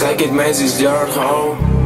Second man's is your home.